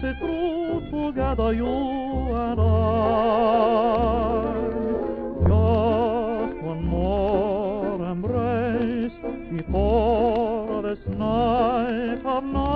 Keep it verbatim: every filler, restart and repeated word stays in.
si troppo gada io and I. Just one more embrace before this night of night.